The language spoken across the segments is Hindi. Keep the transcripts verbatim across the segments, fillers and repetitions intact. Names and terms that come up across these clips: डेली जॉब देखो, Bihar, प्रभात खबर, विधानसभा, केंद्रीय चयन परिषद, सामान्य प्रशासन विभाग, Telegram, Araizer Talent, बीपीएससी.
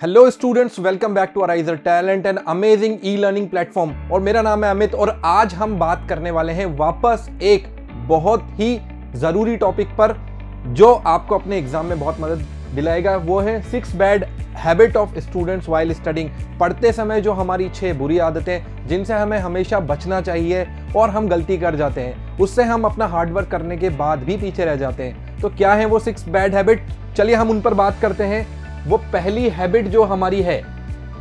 Hello students, welcome back to अराइजर talent, an amazing e learning platform. और मेरा नाम है अमित और आज हम बात करने वाले हैं वापस एक बहुत ही ज़रूरी टॉपिक पर जो आपको अपने एग्जाम में बहुत मदद दिलाएगा। वो है six bad habit of students while studying. पढ़ते समय जो हमारी छः बुरी आदतें जिनसे हमें हमेशा बचना चाहिए और हम गलती कर जाते हैं, उससे हम अपना हार्डवर्क करने के बाद भी पीछे रह जाते हैं। तो क्या है वो सिक्स बैड हैबिट, चलिए हम उन पर बात करते हैं। वो पहली हैबिट जो हमारी है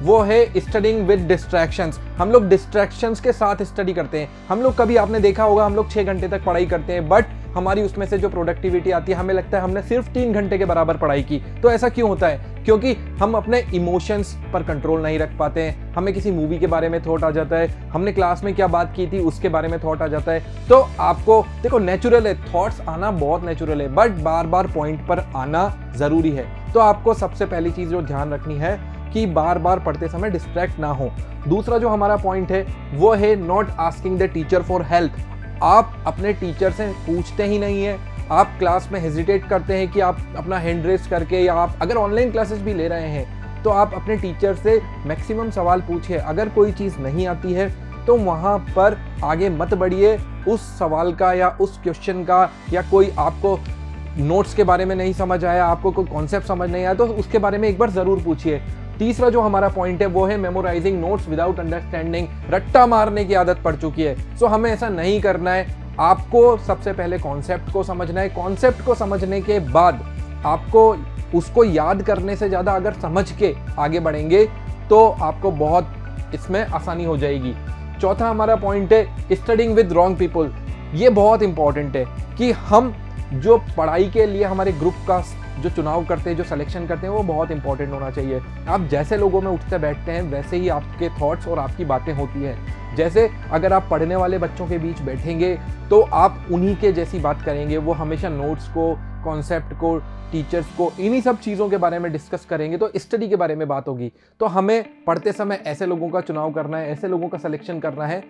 वो है स्टडिंग विद डिस्ट्रैक्शंस। हम लोग डिस्ट्रैक्शंस के साथ स्टडी करते हैं। हम लोग कभी आपने देखा होगा हम लोग छः घंटे तक पढ़ाई करते हैं, बट हमारी उसमें से जो प्रोडक्टिविटी आती है हमें लगता है हमने सिर्फ तीन घंटे के बराबर पढ़ाई की। तो ऐसा क्यों होता है? क्योंकि हम अपने इमोशंस पर कंट्रोल नहीं रख पाते हैं। हमें किसी मूवी के बारे में थॉट आ जाता है, हमने क्लास में क्या बात की थी उसके बारे में थॉट आ जाता है। तो आपको देखो, नेचुरल है, थॉट्स आना बहुत नेचुरल है, बट बार बार पॉइंट पर आना ज़रूरी है। तो आपको सबसे पहली चीज़ जो ध्यान रखनी है कि बार बार पढ़ते समय डिस्ट्रैक्ट ना हो। दूसरा जो हमारा पॉइंट है वो है not asking the teacher for help. आप अपने टीचर से पूछते ही नहीं है। आप क्लास में हेजिटेट करते हैं कि आप अपना हैंड रेस करके, या आप अगर ऑनलाइन क्लासेस भी ले रहे हैं तो आप अपने टीचर से मैक्सिमम सवाल पूछिए। अगर कोई चीज़ नहीं आती है तो वहाँ पर आगे मत बढ़िए। उस सवाल का या उस क्वेश्चन का, या कोई आपको नोट्स के बारे में नहीं समझ आया, आपको कोई कॉन्सेप्ट समझ नहीं आया, तो उसके बारे में एक बार ज़रूर पूछिए। तीसरा जो हमारा पॉइंट है वो है मेमोराइजिंग नोट्स विदाउट अंडरस्टैंडिंग। रट्टा मारने की आदत पड़ चुकी है, सो so हमें ऐसा नहीं करना है। आपको सबसे पहले कॉन्सेप्ट को समझना है। कॉन्सेप्ट को समझने के बाद आपको उसको याद करने से ज़्यादा अगर समझ के आगे बढ़ेंगे तो आपको बहुत इसमें आसानी हो जाएगी। चौथा हमारा पॉइंट है स्टडिंग विद रॉन्ग पीपल। ये बहुत इंपॉर्टेंट है कि हम जो पढ़ाई के लिए हमारे ग्रुप का जो चुनाव करते हैं, जो सिलेक्शन करते हैं, वो बहुत इंपॉर्टेंट होना चाहिए। आप जैसे लोगों में उठते बैठते हैं वैसे ही आपके थॉट्स और आपकी बातें होती हैं। जैसे अगर आप पढ़ने वाले बच्चों के बीच बैठेंगे तो आप उन्हीं के जैसी बात करेंगे। वो हमेशा नोट्स को, कॉन्सेप्ट को, टीचर्स को, इन्हीं सब चीज़ों के बारे में डिस्कस करेंगे, तो स्टडी के बारे में बात होगी। तो हमें पढ़ते समय ऐसे लोगों का चुनाव करना है, ऐसे लोगों का सिलेक्शन करना है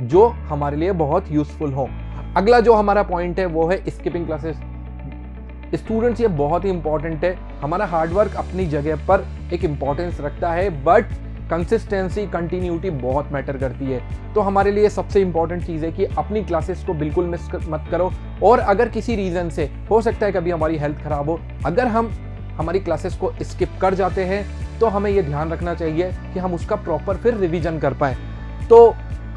जो हमारे लिए बहुत यूज़फुल हों। अगला जो हमारा पॉइंट है वो है स्किपिंग क्लासेस। स्टूडेंट्स, ये बहुत ही इंपॉर्टेंट है। हमारा हार्डवर्क अपनी जगह पर एक इम्पॉर्टेंस रखता है, बट कंसिस्टेंसी, कंटिन्यूटी बहुत मैटर करती है। तो हमारे लिए सबसे इंपॉर्टेंट चीज़ है कि अपनी क्लासेस को बिल्कुल मिस मत करो। और अगर किसी रीज़न से, हो सकता है कभी हमारी हेल्थ खराब हो, अगर हम हमारी क्लासेस को स्किप कर जाते हैं तो हमें ये ध्यान रखना चाहिए कि हम उसका प्रॉपर फिर रिविज़न कर पाएँ। तो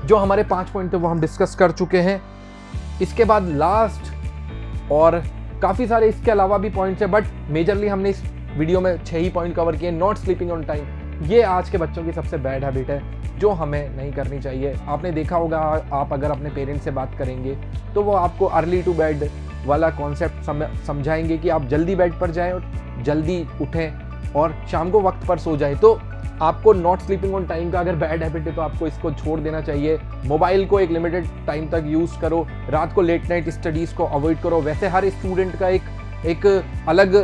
जो हमारे पाँच पॉइंट थे वो हम डिस्कस कर चुके हैं। इसके बाद लास्ट और काफ़ी सारे इसके अलावा भी पॉइंट्स हैं, बट मेजरली हमने इस वीडियो में छह ही पॉइंट कवर किए। नॉट स्लीपिंग ऑन टाइम, ये आज के बच्चों की सबसे बैड हैबिट है जो हमें नहीं करनी चाहिए। आपने देखा होगा, आप अगर अपने पेरेंट्स से बात करेंगे तो वो आपको अर्ली टू बेड वाला कॉन्सेप्ट समझाएंगे कि आप जल्दी बेड पर जाएँ और जल्दी उठें और शाम को वक्त पर सो जाएँ। तो आपको नॉट स्लीपिंग ऑन टाइम का अगर बैड हैबिट है तो आपको इसको छोड़ देना चाहिए। मोबाइल को एक लिमिटेड टाइम तक यूज़ करो। रात को लेट नाइट स्टडीज़ को अवॉइड करो। वैसे हर स्टूडेंट का एक एक अलग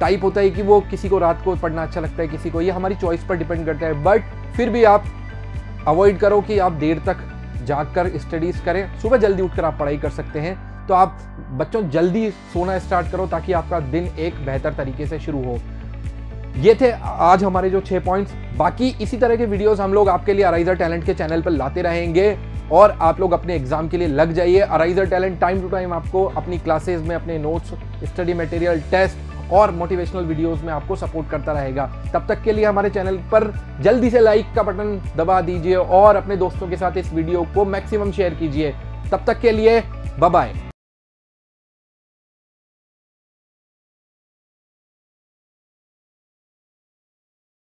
टाइप होता है कि वो, किसी को रात को पढ़ना अच्छा लगता है, किसी को, ये हमारी चॉइस पर डिपेंड करता है। बट फिर भी आप अवॉइड करो कि आप देर तक जाग कर स्टडीज़ करें। सुबह जल्दी उठकर आप पढ़ाई कर सकते हैं। तो आप बच्चों जल्दी सोना स्टार्ट करो ताकि आपका दिन एक बेहतर तरीके से शुरू हो। ये थे आज हमारे जो छः पॉइंट्स। बाकी इसी तरह के वीडियोस हम लोग आपके लिए अराइजर टैलेंट के चैनल पर लाते रहेंगे और आप लोग अपने एग्जाम के लिए लग जाइए। अराइजर टैलेंट टाइम टू टाइम आपको अपनी क्लासेस में अपने नोट्स, स्टडी मटेरियल, टेस्ट और मोटिवेशनल वीडियोस में आपको सपोर्ट करता रहेगा। तब तक के लिए हमारे चैनल पर जल्दी से लाइक का बटन दबा दीजिए और अपने दोस्तों के साथ इस वीडियो को मैक्सिमम शेयर कीजिए। तब तक के लिए बाय बाय।